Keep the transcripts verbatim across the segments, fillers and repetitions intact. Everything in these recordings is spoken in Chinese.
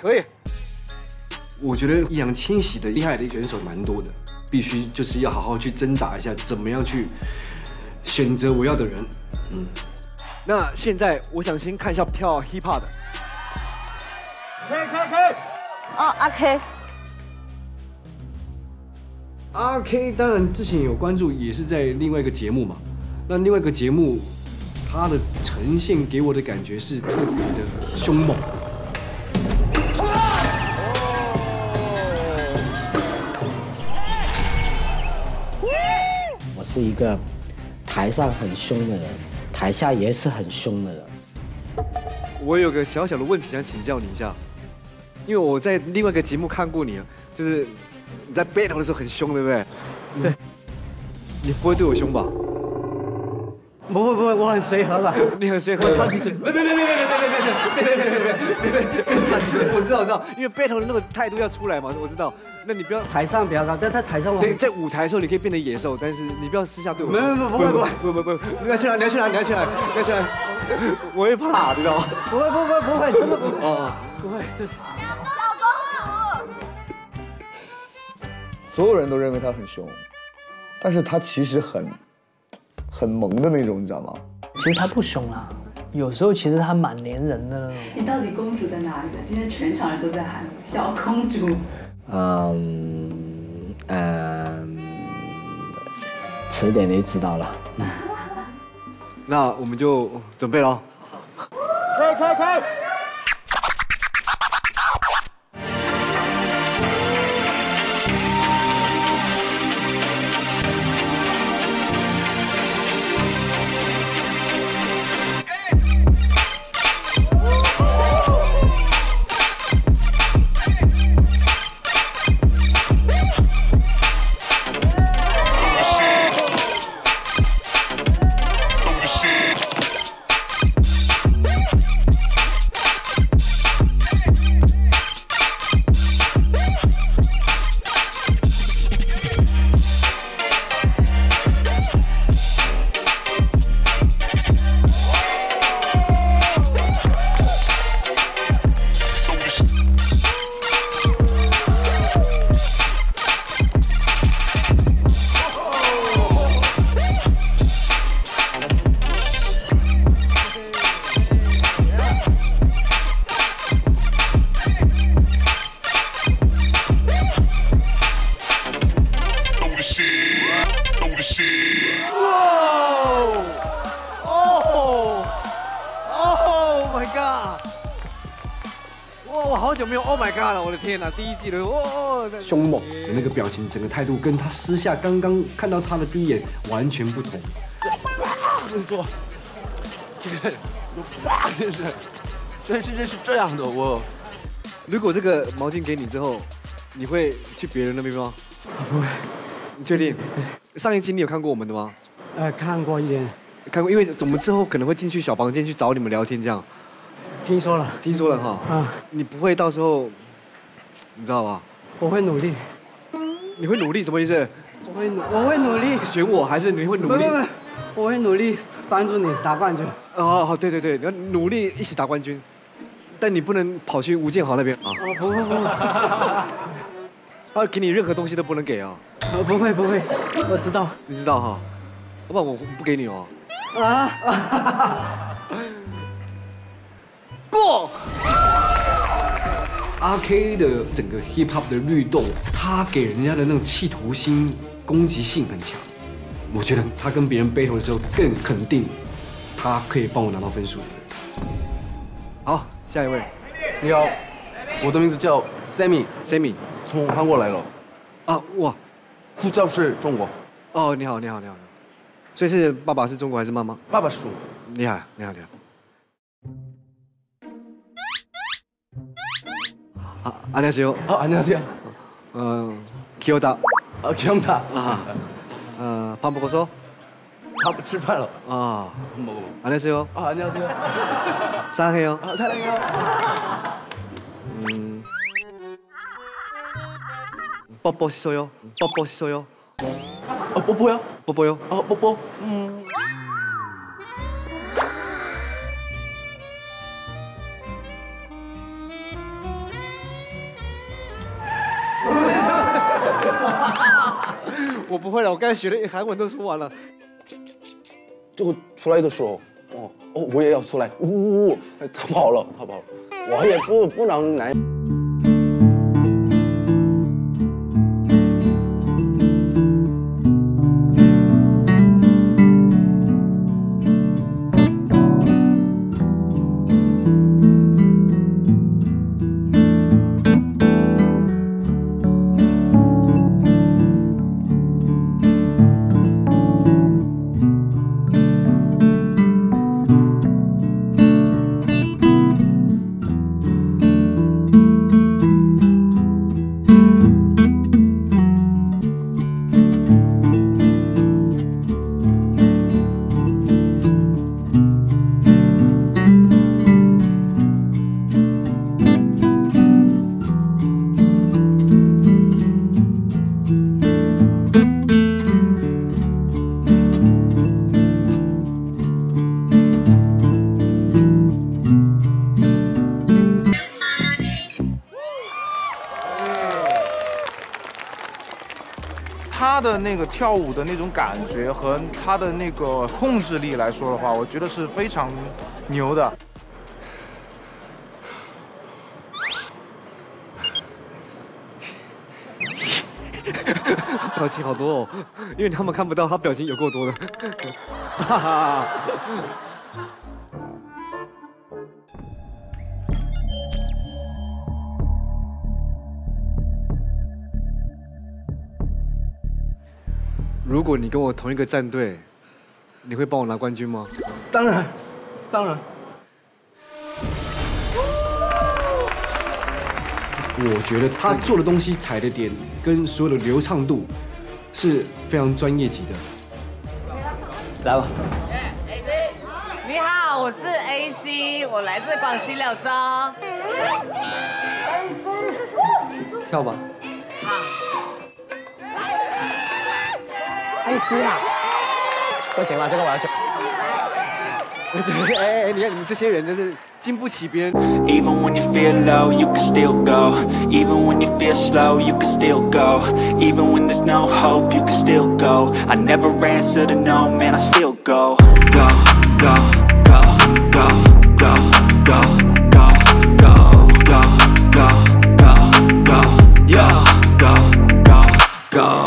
可以。我觉得易烊千玺的厉害的选手蛮多的，必须就是要好好去挣扎一下，怎么样去选择我要的人。嗯，那现在我想先看一下跳 hip hop 的。K K K。哦，阿 K。阿 K 当然之前有关注，也是在另外一个节目嘛。那另外一个节目，他的呈现给我的感觉是特别的凶猛。 是一个台上很凶的人，台下也是很凶的人。我有个小小的问题想请教你一下，因为我在另外一个节目看过你，就是你在 battle 的时候很凶，对不对？嗯、对。你不会对我凶吧？不会不会，我很随和的。你很随和，我超级随和。别别别别别别别别别别别别别别别！超级随和。我知道我知道，因为 battle 的那个态度要出来嘛，我知道。 那你不要台上比较高，但在台上我对，在舞台的时候你可以变成野兽，但是你不要私下对我。没有没有不会不会不会不会，你要去哪你要去哪你要去哪你要去哪，我会怕，你知道吗？不会不会不会真的不会哦，不会对。小公主，所有人都认为他很凶，但是他其实很很萌的那种，你知道吗？其实他不凶啊，有时候其实他蛮黏人的那种。你到底公主在哪里呢？今天全场人都在喊小公主。 嗯嗯，迟点你知道了。那我们就准备喽。开开开！第一季的哦，凶猛的那个表情，整个态度跟他私下刚刚看到他的第一眼完全不同。这做，这个，哇，真是，真是真是这样的我。如果这个毛巾给你之后，你会去别人那边吗？不会。你确定？对。上一季你有看过我们的吗？呃，看过一点。看过，因为我们之后可能会进去小房间去找你们聊天这样。听说了。听说了哈。啊。你不会到时候。 你知道吧？我会努力。你会努力什么意思？我会努，我会努力。选我还是你会努力？不不不，我会努力帮助你打冠军。哦哦，对对对，你要努力一起打冠军，但你不能跑去吴建豪那边啊。哦不不不，他给你任何东西都不能给啊。哦不会不会，我知道。你知道哈？要不然我不给你哦。啊！过。 阿 K 的整个 hip hop 的律动，他给人家的那种企图心、攻击性很强。我觉得他跟别人 battle 的时候更肯定，他可以帮我拿到分数。好，下一位，你好，我的名字叫 Sammy，Sammy， 从韩国来了。啊哇，护照是中国。哦，你好，你好，你好。所以是爸爸是中国还是妈妈？爸爸是中国。厉害，厉害，厉害。 아, 안녕하세요. 아, 안녕하세요. 어, 기어다. 아, 기억나. 아, 어, 밥 먹었어? 밥 출발로. 아, 먹어. 안녕하세요. 아, 안녕하세요. 사랑해요. 아, 사랑해요. 음, 뽀뽀 씻어요. 뽀뽀 씻어요. 어, 뽀뽀요? 뽀뽀요? 어, 뽀뽀. 음. 我不会了，我刚才学的韩文都说完了。就出来的时候，哦哦，我也要出来，呜呜呜，他跑了，他跑了，我也不不能来。 他的那个跳舞的那种感觉和他的那个控制力来说的话，我觉得是非常牛的。表情好多哦，因为他们看不到，他表情有够多的。哈哈。如果你跟我同一个战队，你会帮我拿冠军吗？当然，当然。我觉得他做的东西、踩的点跟所有的流畅度是非常专业级的。来吧。A C， 你好，我是 A C， 我来自广西柳州。跳吧。好。 A C 啊，不行了，这个我要去。哎哎，你看你们这些人真是经不起别人。Even when you feel low, you can still go. Even when you feel slow, you can still go. Even when there's no hope, you can still go. I never answer to no man, I still go. Go, go, go, go, go, go, go, go, go, go, go, go, go, go.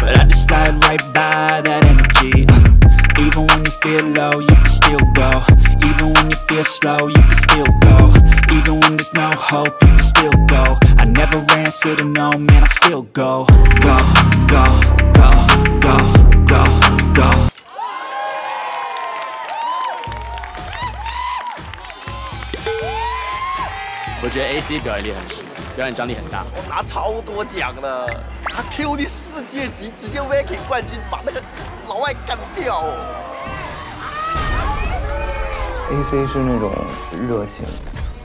but I just slide right by that energy. uh, Even when you feel low, you can still go. Even when you feel slow, you can still go. Even when there's no hope, you can still go. I never answer to no man, I still go. Go, go, go, go, go, go. I think A C 表演力很深。 表演张力很大，我拿超多奖了。他 Q 的世界级，直接 ranking 冠军，把那个老外干掉。A C 是那种热情，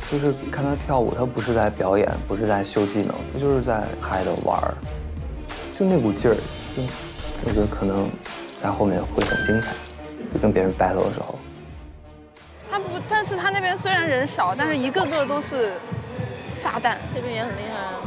就是看他跳舞，他不是在表演，不是在秀技能，他就是在嗨着玩儿，就那股劲儿。就我觉得可能在后面会很精彩，就跟别人 battle 的时候。他不，但是他那边虽然人少，但是一个个都是。 炸弹这边也很厉害啊。